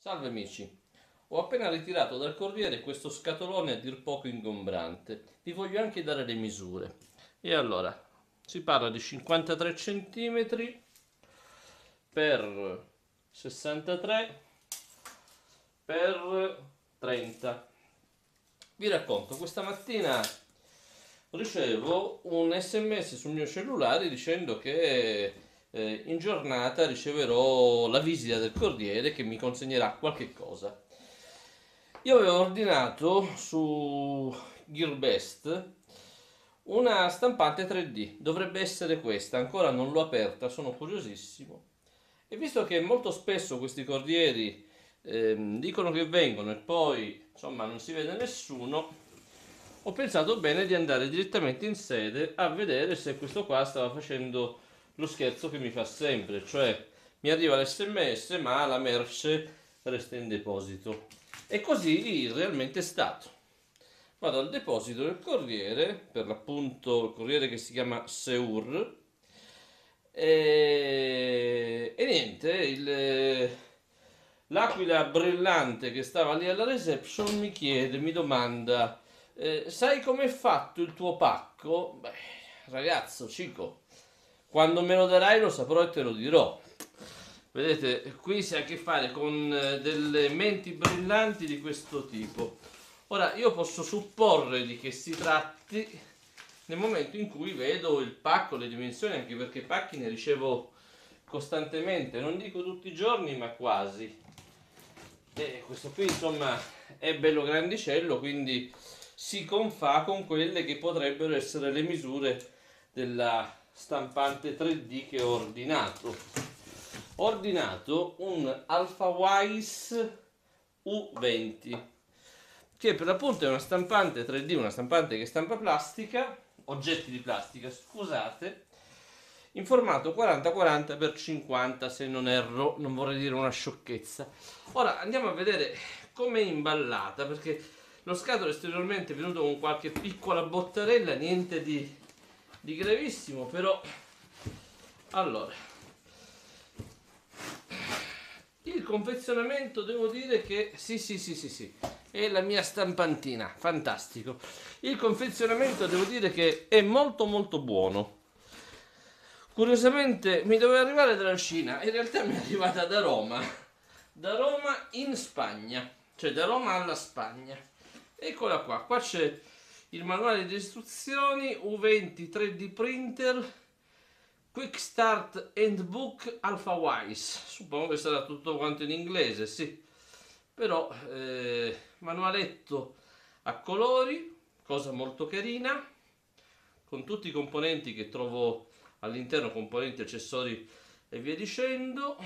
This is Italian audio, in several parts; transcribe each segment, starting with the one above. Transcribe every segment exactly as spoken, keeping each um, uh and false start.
Salve amici, ho appena ritirato dal corriere questo scatolone a dir poco ingombrante, vi voglio anche dare le misure. E allora, si parla di cinquantatré centimetri per sessantatré per trenta. Vi racconto, questa mattina ricevo un sms sul mio cellulare dicendo che Eh, in giornata riceverò la visita del corriere che mi consegnerà qualche cosa. Io avevo ordinato su Gearbest una stampante tre D, dovrebbe essere questa, ancora non l'ho aperta, sono curiosissimo. E visto che molto spesso questi corrieri eh, dicono che vengono e poi insomma non si vede nessuno, ho pensato bene di andare direttamente in sede a vedere se questo qua stava facendo lo scherzo che mi fa sempre, cioè mi arriva l'S M S ma la merce resta in deposito. E così realmente è stato. Vado al deposito del corriere, per l'appunto il corriere che si chiama Seur, e, e niente, l'aquila brillante che stava lì alla reception mi chiede, mi domanda eh, sai com'è fatto il tuo pacco? Beh, ragazzo, cico, quando me lo darai lo saprò e te lo dirò. Vedete, qui si ha a che fare con delle menti brillanti di questo tipo. Ora, io posso supporre di che si tratti nel momento in cui vedo il pacco, le dimensioni, anche perché pacchi ne ricevo costantemente, non dico tutti i giorni, ma quasi. E questo qui, insomma, è bello grandicello, quindi si confà con quelle che potrebbero essere le misure della stampante tre D che ho ordinato. Ho ordinato un ALFAWISE U venti, che per l'appunto è una stampante tre D, una stampante che stampa plastica, oggetti di plastica, scusate, in formato quaranta quaranta per cinquanta, se non erro, non vorrei dire una sciocchezza. Ora andiamo a vedere com'è imballata, perché lo scatolo esteriormente è venuto con qualche piccola bottarella, niente di di gravissimo, però. Allora, il confezionamento devo dire che sì sì sì sì sì è la mia stampantina, fantastico. Il confezionamento devo dire che è molto molto buono. Curiosamente mi doveva arrivare dalla Cina, in realtà mi è arrivata da Roma, da Roma in Spagna, cioè da Roma alla Spagna. Eccola qua, qua c'è il manuale di istruzioni U venti tre D printer Quick Start Handbook ALFAWISE. Suppongo che sarà tutto quanto in inglese, sì, però eh, manualetto a colori, cosa molto carina, con tutti i componenti che trovo all'interno, componenti, accessori e via dicendo.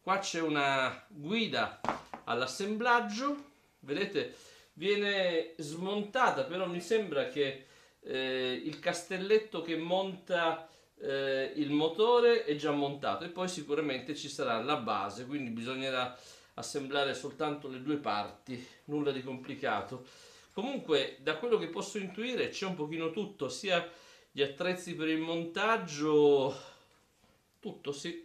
Qua c'è una guida all'assemblaggio, vedete, viene smontata, però mi sembra che eh, il castelletto che monta eh, il motore è già montato e poi sicuramente ci sarà la base, quindi bisognerà assemblare soltanto le due parti, nulla di complicato. Comunque, da quello che posso intuire, c'è un pochino tutto, sia gli attrezzi per il montaggio, tutto, sì,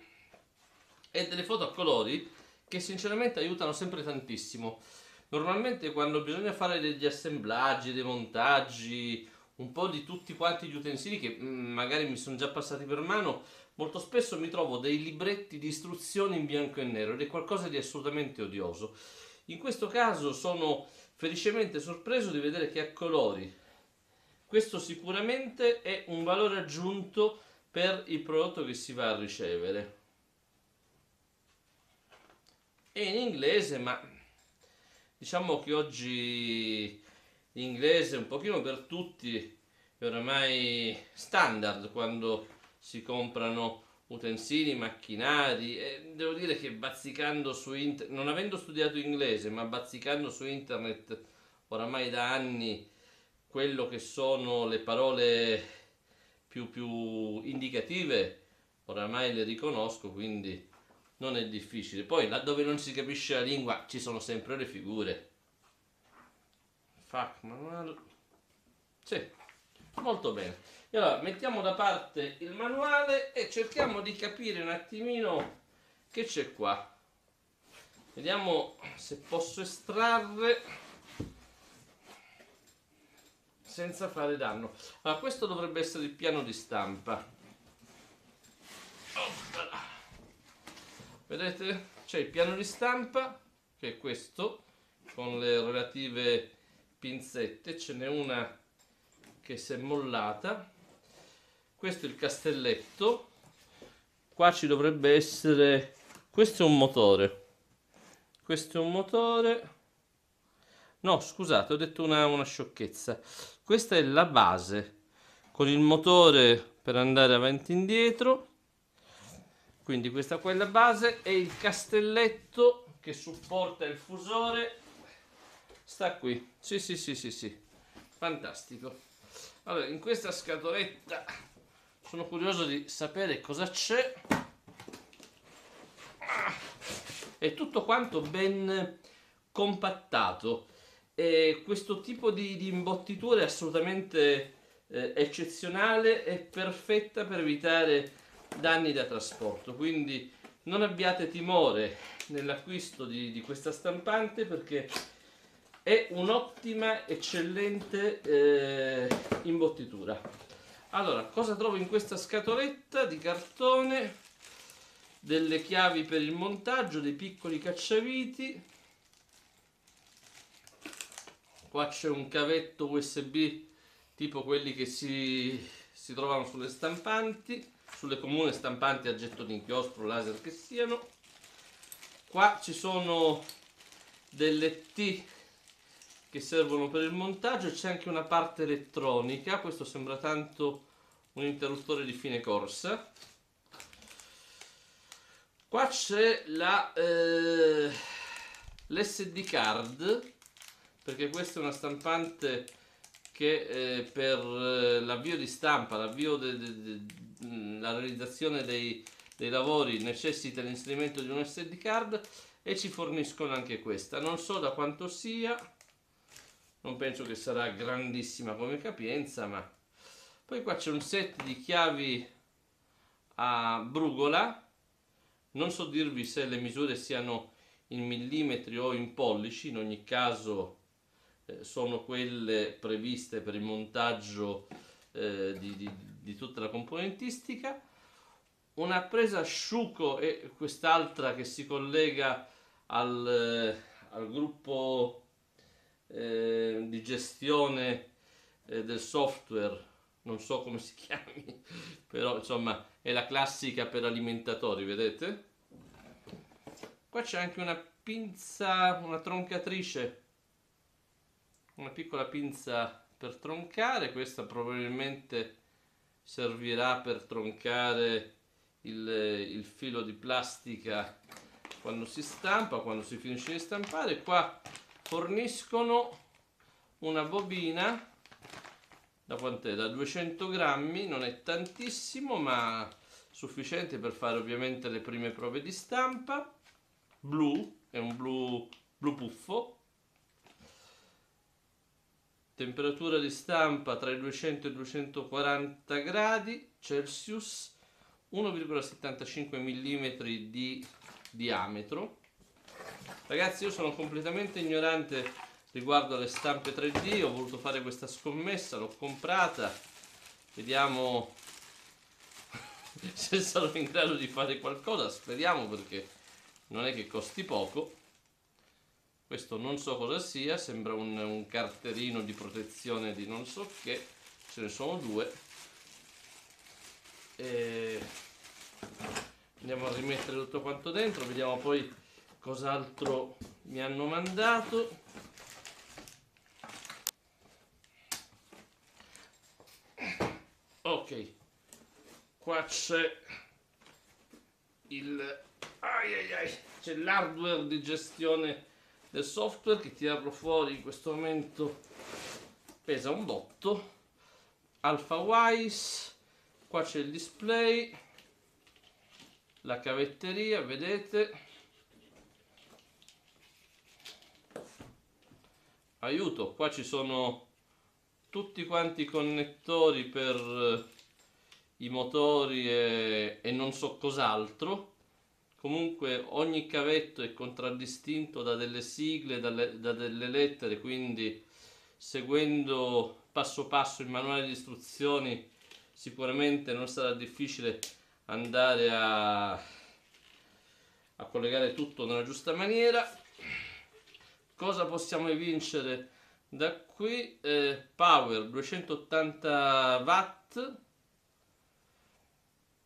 e delle foto a colori che sinceramente aiutano sempre tantissimo. Normalmente quando bisogna fare degli assemblaggi, dei montaggi, un po' di tutti quanti gli utensili che magari mi sono già passati per mano, molto spesso mi trovo dei libretti di istruzioni in bianco e nero ed è qualcosa di assolutamente odioso. In questo caso sono felicemente sorpreso di vedere che ha colori. Questo sicuramente è un valore aggiunto per il prodotto che si va a ricevere. È in inglese, ma diciamo che oggi l'inglese un pochino per tutti è oramai standard quando si comprano utensili, macchinari, e devo dire che bazzicando su internet, non avendo studiato inglese, ma bazzicando su internet oramai da anni quello che sono le parole più, più indicative, oramai le riconosco, quindi non è difficile. Poi laddove non si capisce la lingua ci sono sempre le figure. Fuck, manuale. Sì, molto bene. E allora mettiamo da parte il manuale e cerchiamo di capire un attimino che c'è qua. Vediamo se posso estrarre senza fare danno. Allora, questo dovrebbe essere il piano di stampa. Vedete? C'è il piano di stampa, che è questo, con le relative pinzette. Ce n'è una che si è mollata. Questo è il castelletto. Qua ci dovrebbe essere... Questo è un motore. Questo è un motore... No, scusate, ho detto una, una sciocchezza. Questa è la base, con il motore per andare avanti e indietro. Quindi questa qua è la base, e il castelletto che supporta il fusore sta qui. Sì, sì, sì, sì, sì. Fantastico. Allora, in questa scatoletta sono curioso di sapere cosa c'è. È tutto quanto ben compattato. E questo tipo di, di imbottitura è assolutamente eh, eccezionale e perfetta per evitare danni da trasporto, quindi non abbiate timore nell'acquisto di, di questa stampante, perché è un'ottima, eccellente eh, imbottitura. Allora, cosa trovo in questa scatoletta di cartone? Delle chiavi per il montaggio, dei piccoli cacciaviti. Qua c'è un cavetto U S B tipo quelli che si, si trovano sulle stampanti, sulle comuni stampanti a getto d'inchiostro, laser che siano. Qua ci sono delle T che servono per il montaggio, e c'è anche una parte elettronica. Questo sembra tanto un interruttore di fine corsa. Qua c'è la eh, l'S D card, perché questa è una stampante che eh, per eh, l'avvio di stampa, l'avvio della realizzazione dei, dei lavori necessita l'inserimento di un S D card, e ci forniscono anche questa. Non so da quanto sia, non penso che sarà grandissima come capienza, ma poi qua c'è un set di chiavi a brugola. Non so dirvi se le misure siano in millimetri o in pollici, in ogni caso sono quelle previste per il montaggio eh, di, di, di tutta la componentistica. Una presa a asciugo e quest'altra che si collega al, al gruppo eh, di gestione eh, del software, non so come si chiami, però insomma è la classica per alimentatori, vedete? Qua c'è anche una pinza, una troncatrice, una piccola pinza per troncare. Questa probabilmente servirà per troncare il, il filo di plastica quando si stampa, quando si finisce di stampare. Qua forniscono una bobina da quant'è? Da duecento grammi, non è tantissimo ma sufficiente per fare ovviamente le prime prove di stampa. Blu, è un blu, blu puffo. Temperatura di stampa tra i duecento e i duecentoquaranta gradi Celsius, uno virgola settantacinque millimetri di diametro. Ragazzi, io sono completamente ignorante riguardo alle stampe tre D, ho voluto fare questa scommessa, l'ho comprata, vediamo se sarò in grado di fare qualcosa, speriamo, perché non è che costi poco. Questo non so cosa sia, sembra un, un carterino di protezione di non so che, ce ne sono due. E andiamo a rimettere tutto quanto dentro, vediamo poi cos'altro mi hanno mandato. Ok, qua c'è il... ai ai ai, c'è l'hardware di gestione del software, che tirarlo fuori in questo momento pesa un botto. ALFAWISE, qua c'è il display, la cavetteria, vedete? Aiuto, qua ci sono tutti quanti i connettori per i motori e, e non so cos'altro. Comunque ogni cavetto è contraddistinto da delle sigle, dalle, da delle lettere, quindi seguendo passo passo il manuale di istruzioni sicuramente non sarà difficile andare a, a collegare tutto nella giusta maniera. Cosa possiamo vincere da qui? Eh, power duecentottanta watt,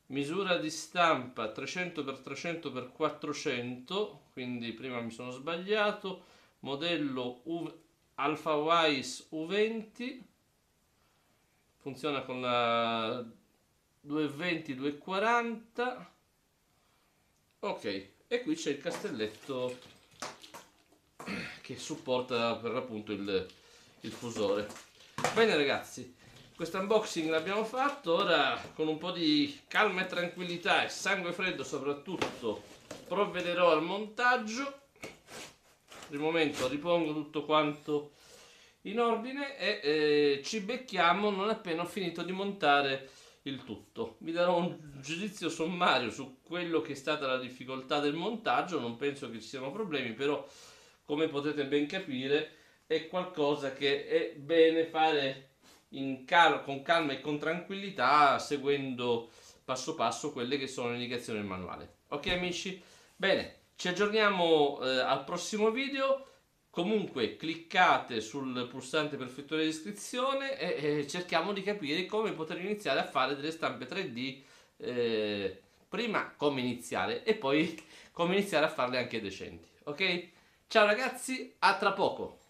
misura di stampa trecento per trecento per quattrocento, quindi prima mi sono sbagliato, modello ALFAWISE U venti, funziona con la duecentoventi duecentoquaranta. Ok, e qui c'è il castelletto che supporta per l'appunto il, il fusore. Bene ragazzi, questo unboxing l'abbiamo fatto, ora con un po' di calma e tranquillità e sangue freddo soprattutto provvederò al montaggio. Per il momento ripongo tutto quanto in ordine e eh, ci becchiamo non appena ho finito di montare il tutto. Vi darò un giudizio sommario su quello che è stata la difficoltà del montaggio, non penso che ci siano problemi, però come potete ben capire è qualcosa che è bene fare In cal- con calma e con tranquillità, seguendo passo passo quelle che sono le indicazioni del manuale. Ok amici, bene, ci aggiorniamo eh, al prossimo video. Comunque cliccate sul pulsante per effettuare l'iscrizione e, e cerchiamo di capire come poter iniziare a fare delle stampe tre D, eh, prima come iniziare e poi come iniziare a farle anche decenti. Ok, ciao ragazzi, a tra poco.